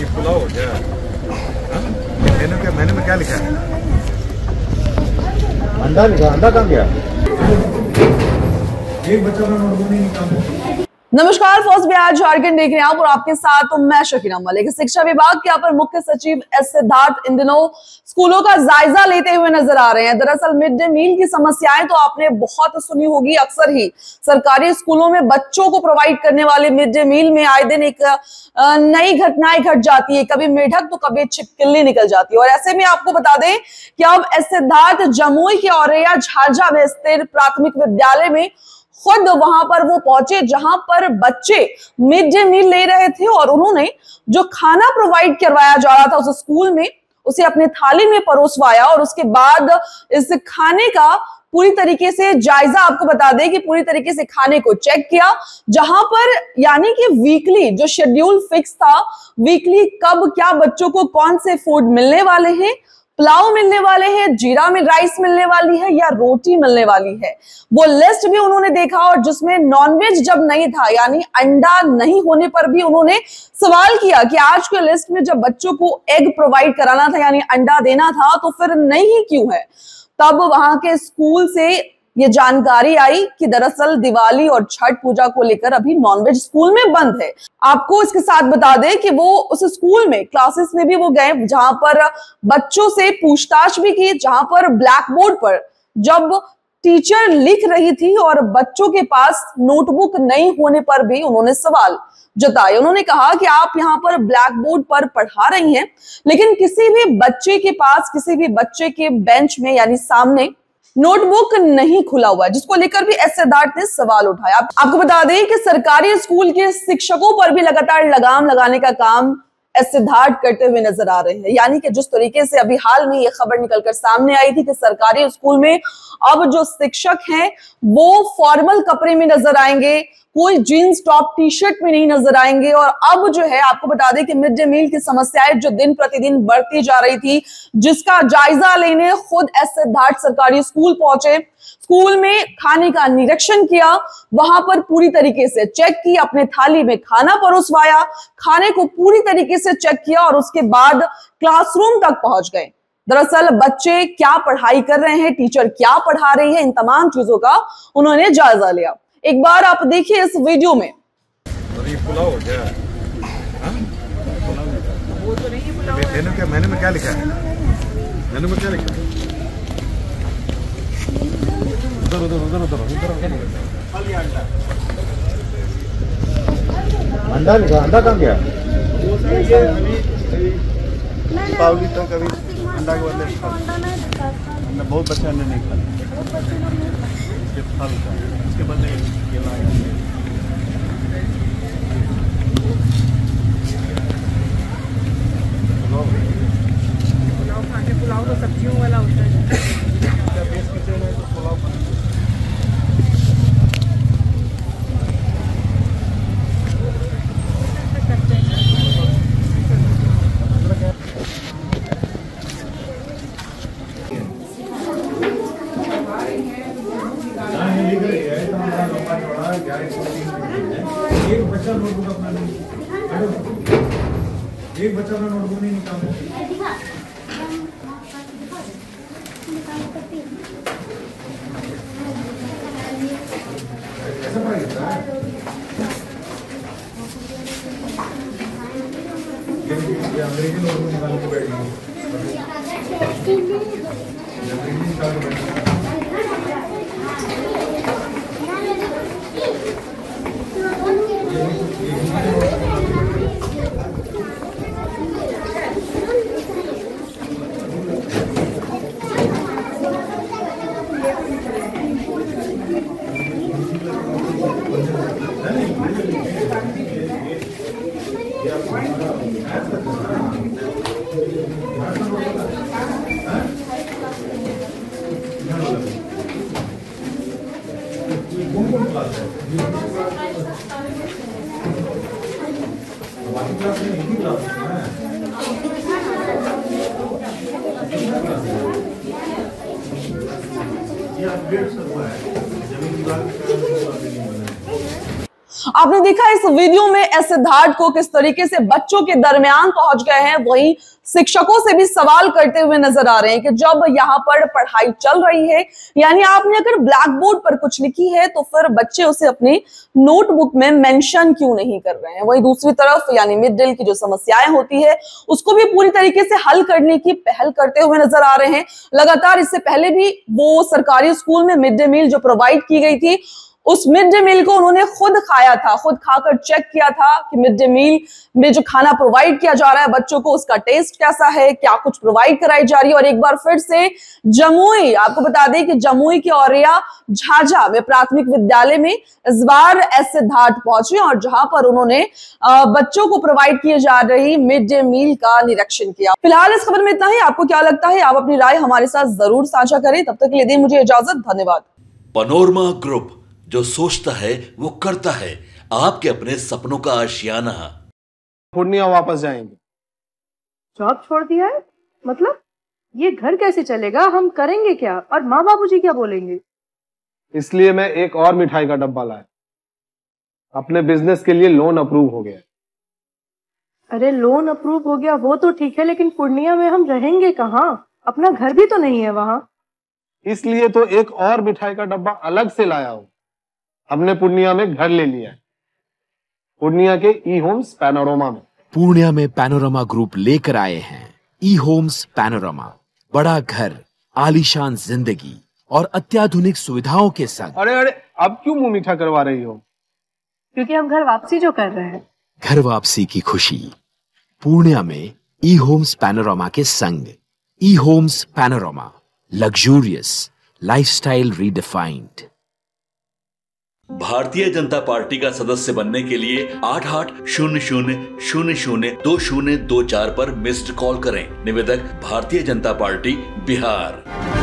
ये खुला हो गया मैंने में क्या लिखा है? अंडा लिखा, अंडा कहाँ गया? एक बच्चा नहीं। नमस्कार, फर्स्ट बिहार झारखंड देख रहे हैं आप और आपके साथ तो मैं शकीना मलिक। शिक्षा विभाग के यहाँ पर मुख्य सचिव एस सिद्धार्थ इन दिनों स्कूलों का जायजा लेते हुए नजर आ रहे हैं। दरअसल मिड डे मील की समस्याएं तो आपने बहुत सुनी होगी। अक्सर ही सरकारी स्कूलों में बच्चों को प्रोवाइड करने वाले मिड डे मील में आए दिन एक नई घटनाएं घट जाती है, कभी मेढक तो कभी छिपकली निकल जाती है। और ऐसे में आपको बता दें कि अब एस सिद्धार्थ जमुई के औरैया झाझा में स्थित प्राथमिक विद्यालय में खुद वहां पर वो पहुंचे, जहां पर बच्चे मिड डे मील ले रहे थे और उन्होंने जो खाना प्रोवाइड करवाया जा रहा था उस स्कूल में उसे अपने थाली में परोसवाया और उसके बाद इस खाने का पूरी तरीके से जायजा, आपको बता दें कि पूरी तरीके से खाने को चेक किया, जहां पर यानी कि वीकली जो शेड्यूल फिक्स था, वीकली कब क्या बच्चों को कौन से फूड मिलने वाले हैं, पुलाव मिलने वाले हैं, जीरा में राइस मिलने वाली है या रोटी मिलने वाली है, वो लिस्ट भी उन्होंने देखा। और जिसमें नॉनवेज जब नहीं था यानी अंडा नहीं होने पर भी उन्होंने सवाल किया कि आज के लिस्ट में जब बच्चों को एग प्रोवाइड कराना था यानी अंडा देना था तो फिर नहीं क्यों है। तब वहां के स्कूल से ये जानकारी आई कि दरअसल दिवाली और छठ पूजा को लेकर अभी नॉनवेज स्कूल में बंद है। आपको इसके साथ बता दें कि वो उस स्कूल में क्लासेस में भी वो गए जहां पर बच्चों से पूछताछ भी की, जहां पर ब्लैक बोर्ड पर जब टीचर लिख रही थी और बच्चों के पास नोटबुक नहीं होने पर भी उन्होंने सवाल जताए। उन्होंने कहा कि आप यहाँ पर ब्लैक बोर्ड पर पढ़ा रही हैं लेकिन किसी भी बच्चे के पास, किसी भी बच्चे के बेंच में यानी सामने नोटबुक नहीं खुला हुआ है, जिसको लेकर भी एस सिद्धार्थ ने सवाल उठाया। आपको बता दें कि सरकारी स्कूल के शिक्षकों पर भी लगातार लगाम लगाने का काम एस सिद्धार्थ करते हुए नजर आ रहे हैं। यानी कि जिस तरीके से अभी हाल में यह खबर निकलकर सामने आई थी कि सरकारी स्कूल में अब जो शिक्षक हैं वो फॉर्मल कपड़े में नजर आएंगे, कोई जीन्स टॉप टी शर्ट में नहीं नजर आएंगे। और अब जो है आपको बता दें कि मिड डे मील की समस्याएं जो दिन प्रतिदिन बढ़ती जा रही थी, जिसका जायजा लेने खुद एस सिद्धार्थ सरकारी स्कूल पहुंचे, स्कूल में खाने का निरीक्षण किया, वहां पर पूरी तरीके से चेक की, अपने थाली में खाना परोसवाया, खाने को पूरी तरीके से चेक किया और उसके बाद क्लासरूम तक पहुंच गए। दरअसल बच्चे क्या पढ़ाई कर रहे हैं, टीचर क्या पढ़ा रही है, इन तमाम चीजों का उन्होंने जायजा लिया। एक बार आप देखिए इस वीडियो में। पुलाव हो गया। वो तो नहीं पुलाव है। मैंने में क्या लिखा है? मैंने में क्या लिखा है? अंडा लिखा, अंडा कहाँ गया? दीपावली तक अभी अंडा के बदले बहुत बच्चा अंडा नहीं खाते। इसके बदले ये पुलाव खाते, पुलाव तो सब्जियों वाला होता है। किचन है तो पुलाव आपने देखा इस वीडियो में एस सिद्धार्थ को किस तरीके से बच्चों के दरमियान पहुंच गए हैं, वहीं शिक्षकों से भी सवाल करते हुए नजर आ रहे हैं कि जब यहाँ पर पढ़ाई चल रही है, यानी आपने अगर ब्लैक बोर्ड पर कुछ लिखी है तो फिर बच्चे उसे अपने नोटबुक में मेंशन क्यों नहीं कर रहे हैं। वहीं दूसरी तरफ यानी मिड डे की जो समस्याएं होती है उसको भी पूरी तरीके से हल करने की पहल करते हुए नजर आ रहे हैं। लगातार इससे पहले भी वो सरकारी स्कूल में मिड डे मील जो प्रोवाइड की गई थी उस मिड डे मील को उन्होंने खुद खाया था, खुद खाकर चेक किया था कि मिड डे मील में जो खाना प्रोवाइड किया जा रहा है बच्चों को उसका टेस्ट कैसा है, क्या कुछ प्रोवाइड कराई जा रही है। और एक बार फिर से जमुई, आपको बता दें कि जमुई के औरैया झाझा में प्राथमिक विद्यालय में इस बार एस सिद्धार्थ पहुंचे और जहां पर उन्होंने बच्चों को प्रोवाइड किए जा रही मिड डे मील का निरीक्षण किया। फिलहाल इस खबर में इतना ही। आपको क्या लगता है, आप अपनी राय हमारे साथ जरूर साझा करें। तब तक के लिए दें मुझे इजाजत, धन्यवाद। पनोरमा ग्रुप, जो सोचता है वो करता है, आपके अपने सपनों का आशियाना। पूर्णिया वापस जाएंगे। जॉब छोड़ दिया है? मतलब ये घर कैसे चलेगा, हम करेंगे क्या और माँ बाबूजी क्या बोलेंगे? इसलिए मैं एक और मिठाई का डब्बा लाया, अपने बिजनेस के लिए लोन अप्रूव हो गया। अरे लोन अप्रूव हो गया वो तो ठीक है, लेकिन पूर्णिया में हम रहेंगे कहाँ, अपना घर भी तो नहीं है वहाँ। इसलिए तो एक और मिठाई का डब्बा अलग से लाया हो, हमने पूर्णिया में घर ले लिया है, पूर्णिया के ई होम्स पैनोरमा में। पूर्णिया में पैनोरमा ग्रुप लेकर आए हैं ई होम्स पैनोरमा, बड़ा घर, आलीशान जिंदगी और अत्याधुनिक सुविधाओं के साथ। अरे अरे अब क्यों मुंह मीठा करवा रही हो? क्योंकि हम घर वापसी जो कर रहे हैं। घर वापसी की खुशी पूर्णिया में ई होम्स पैनोरमा के संग। E Holmes panorama, luxurious lifestyle redefined. Bharatiya Janata party का सदस्य बनने के लिए 8800002024 पर मिस्ड कॉल करें। निवेदक भारतीय जनता पार्टी बिहार।